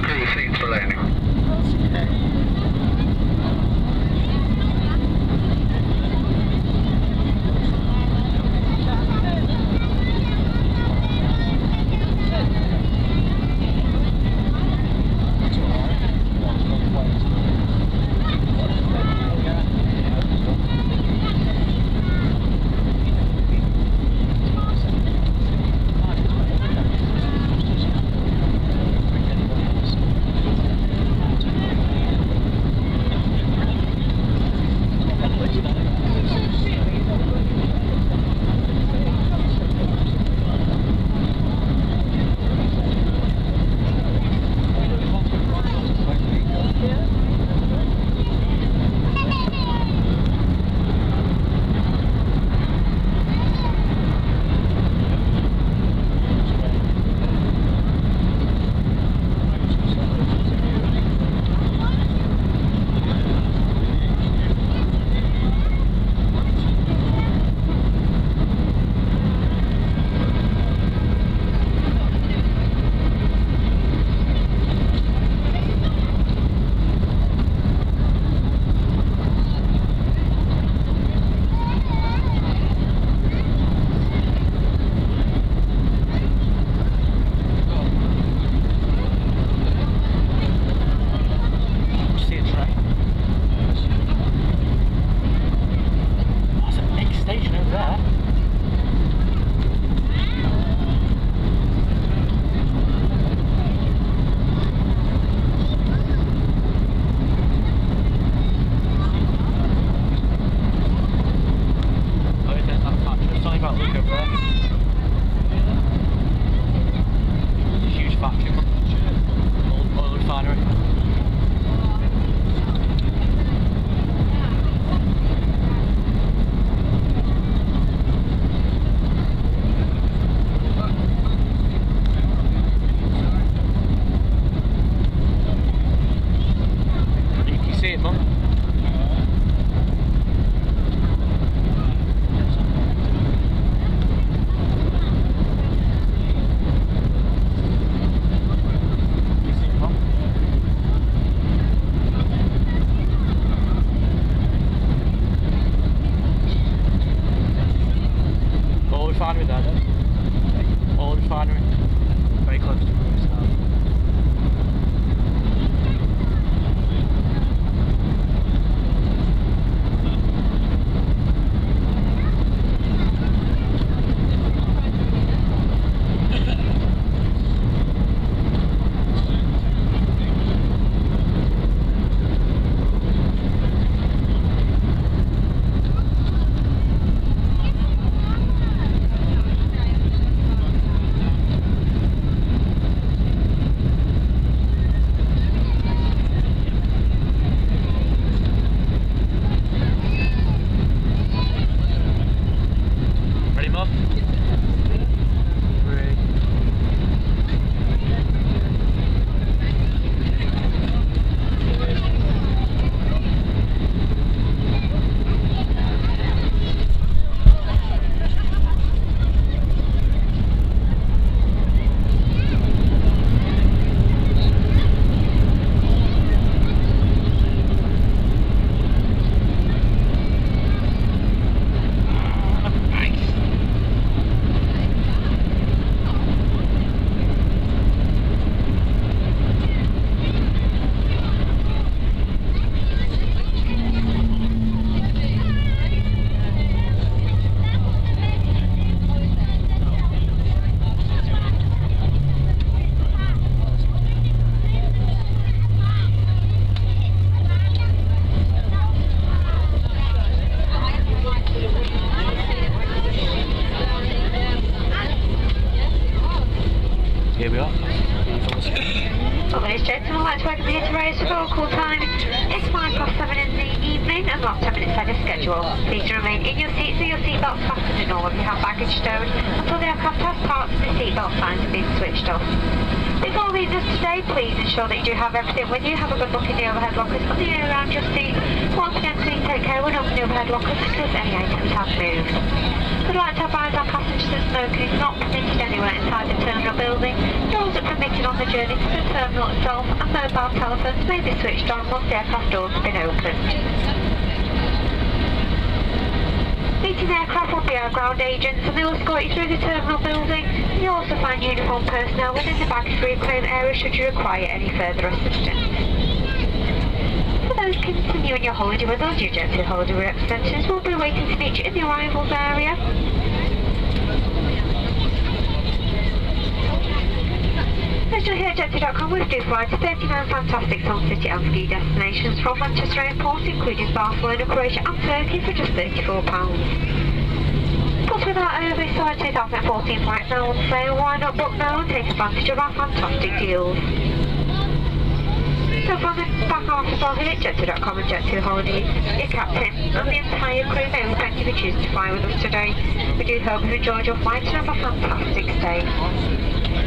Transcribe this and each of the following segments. have a crew seats for landing. Terminal itself mobile telephones may be switched on once the aircraft doors have been opened. Meeting aircraft will be our ground agents, and they will escort you through the terminal building. You'll also find uniformed personnel within the baggage reclaim area should you require any further assistance. For those continuing your holiday with us, your Jet2 Holiday representatives will be waiting to meet you in the arrivals area. As you'll hear at Jet2.com, we do fly to 39 fantastic sun, city and ski destinations from Manchester Airport, including Barcelona, Croatia and Turkey for just £34. Plus, with our early summer 2014 flights now on sale, why not book now and take advantage of our fantastic deals? So from the back office over here at Jet2.com and Jet2 Holidays, your captain and the entire crew may we thank you for choosing to fly with us today. We do hope you enjoyed your flight and have a fantastic day.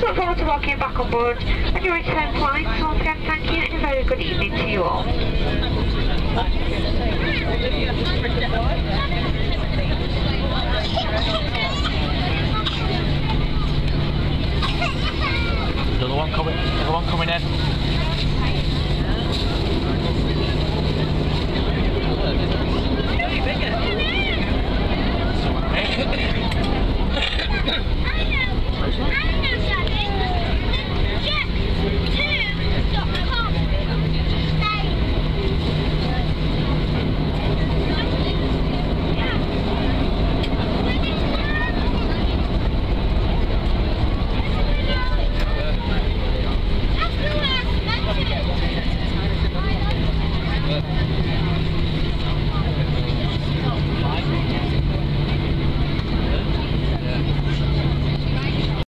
Look forward to welcoming back on board and your return flight. Once again, thank you and a very good evening to you all. Another one coming in.